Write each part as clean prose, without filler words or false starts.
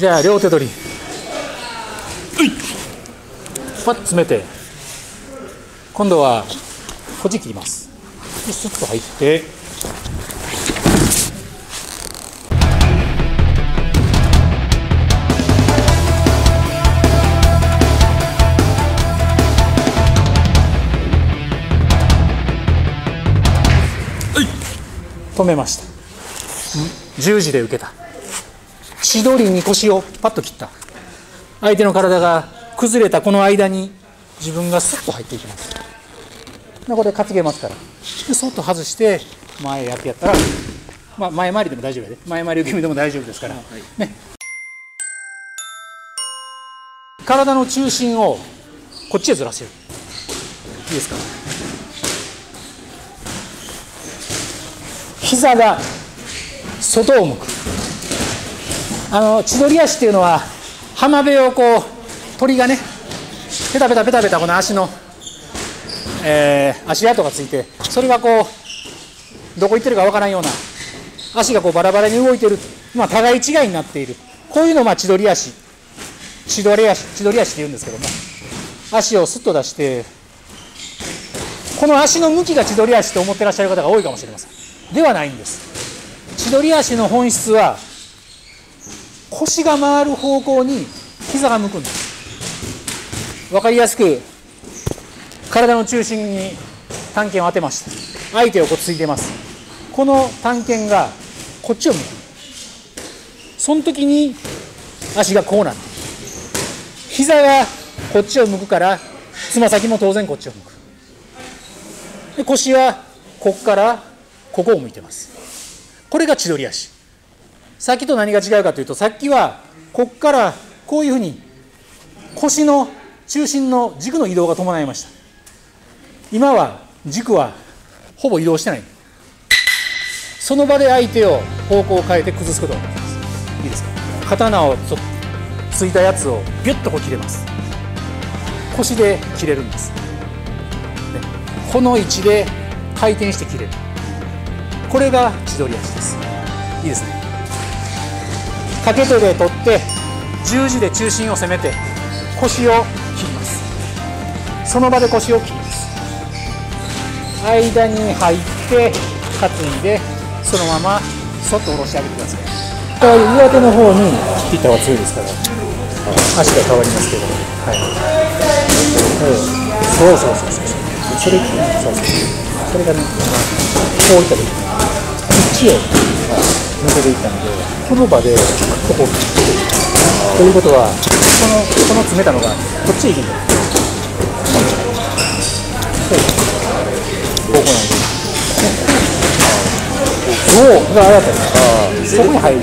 じゃあ両手取り、パッと詰めて、今度はこっち切ります。でスッと入って、止めました。十字で受けた。千鳥に腰をパッと切った。相手の体が崩れたこの間に自分がスッと入っていきます。ここで担げますから、でそっと外して前やってやったら、まあ、前回りでも大丈夫やで、前回り受け身でも大丈夫ですから、はいね、体の中心をこっちへずらせる。いいですか。膝が外を向く。千鳥足っていうのは浜辺をこう鳥がねペタペタペタペタこの足の、足跡がついて、それがこうどこ行ってるかわからんような、足がこうバラバラに動いてる、まあ、互い違いになっている、こういうのをまあ千鳥足っていうんですけども、足をすっと出して、この足の向きが千鳥足と思ってらっしゃる方が多いかもしれません。ではないんです。千鳥足の本質は腰が回る方向に膝が向くんです。分かりやすく体の中心に短剣を当てました。相手をこうついてます。この短剣がこっちを向く。その時に足がこうなって、膝がこっちを向くからつま先も当然こっちを向く。で腰はここからここを向いてます。これが千鳥足。さっきと何が違うかというと、さっきはここからこういうふうに腰の中心の軸の移動が伴いました。今は軸はほぼ移動してない。その場で相手を方向を変えて崩すことができます。いいですか。刀をついたやつをビュッとこう切れます。腰で切れるんです。この位置で回転して切れる。これが千鳥足です。いいですね。かけ手で取って十字で中心を攻めて腰を切ります。その場で腰を切ります。間に入って担いでそのままそっと下ろしてあげてください。上手の方に切った方が強いですから、足が変わりますけど、はい、それがね、こういった時にこっちを抜けていったので、この場でここを切っていくということは、この詰めたのがこっちへ行くんだよ。ここなんで、ここが新たにそこに入る。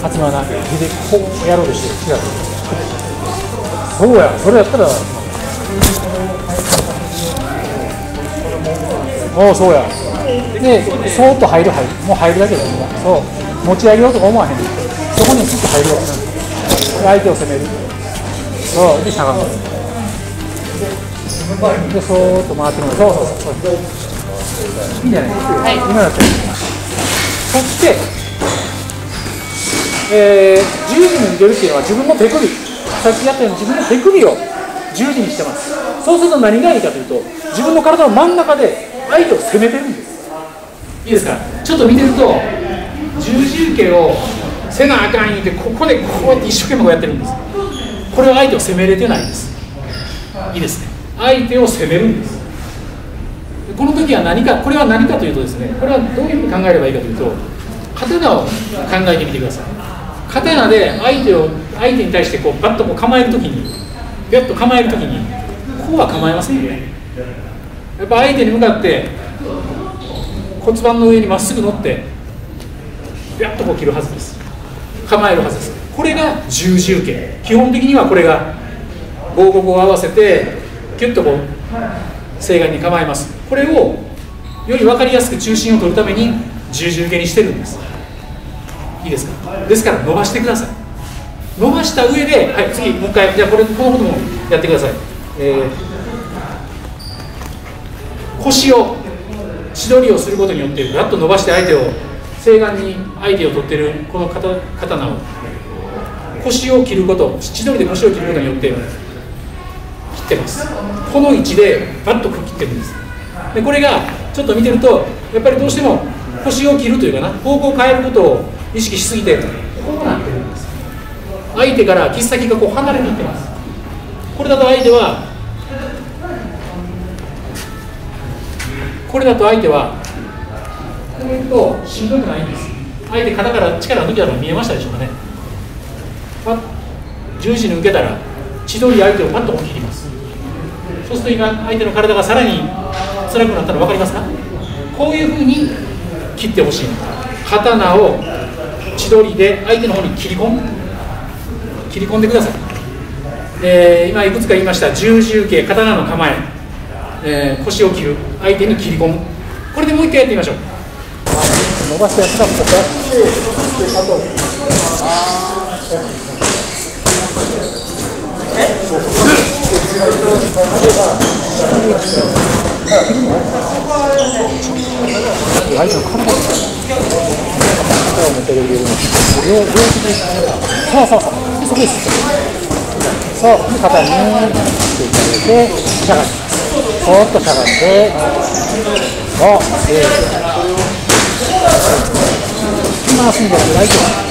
初めはな、でこうやろうとして違う。そうや、それやったらおお、そうや。で、そーっと入る、もう入るだけだよ。そう、持ち上げようとか思わへん。そこにスッと入るわけ。相手を攻める。そう、で、しゃがむ。で、そーっと回ってもらう。そう。いいんじゃないですか。はい、今だったら。そして、十字に入れるっていうのは自分の手首。さっきやったように自分の手首を十字にしてます。そうすると何がいいかというと、自分の体の真ん中で、相手を攻めてるんです。いいですか。ちょっと見てると十字受けをせなあかん言うて、ここでこうやって一生懸命こうやってるんです。これは相手を攻めれてないんです。いいですね。相手を攻めるんです。この時は何か、これは何かというとですね、これはどういうふうに考えればいいかというと、刀を考えてみてください。刀で相手に対してこうバッとこう構える時に、ビュッと構える時にこうは構えませんよね。やっぱ相手に向かって骨盤の上にまっすぐ乗ってビャッとこう切るはずです。構えるはずです。これが十字受け。基本的にはこれが5、5、5を合わせてキュッとこう正眼に構えます。これをより分かりやすく中心を取るために十字受けにしてるんです。いいですか。ですから伸ばしてください。伸ばした上で、はい、次もう一回、じゃあこのこともやってください。腰を千鳥をすることによってガッと伸ばして相手を西岸に相手を取っているこの刀を腰を切ること、千鳥で腰を切ることによって切ってます。この位置でバッと切ってるんです。でこれがちょっと見てるとやっぱりどうしても腰を切るというかな、方向を変えることを意識しすぎてこうなってるんです。相手から切っ先がこう離れていってます。これだと相手はこれだとしんどくないんです。相手肩から力を抜けたの見えましたでしょうかね。十字に受けたら千鳥相手をパッと切ります。そうすると今相手の体がさらに辛くなったの分かりますか。こういうふうに切ってほしい。刀を千鳥で相手の方に切り込んでください。今いくつか言いました十字受け、刀の構え、腰を切る、相手に切り込む。これでもう一回やってみましょう。伸ばしてやった。そう、肩に打っていただいて、しゃがみます。そーっとしゃがんで、5、6、回すんじゃないですか。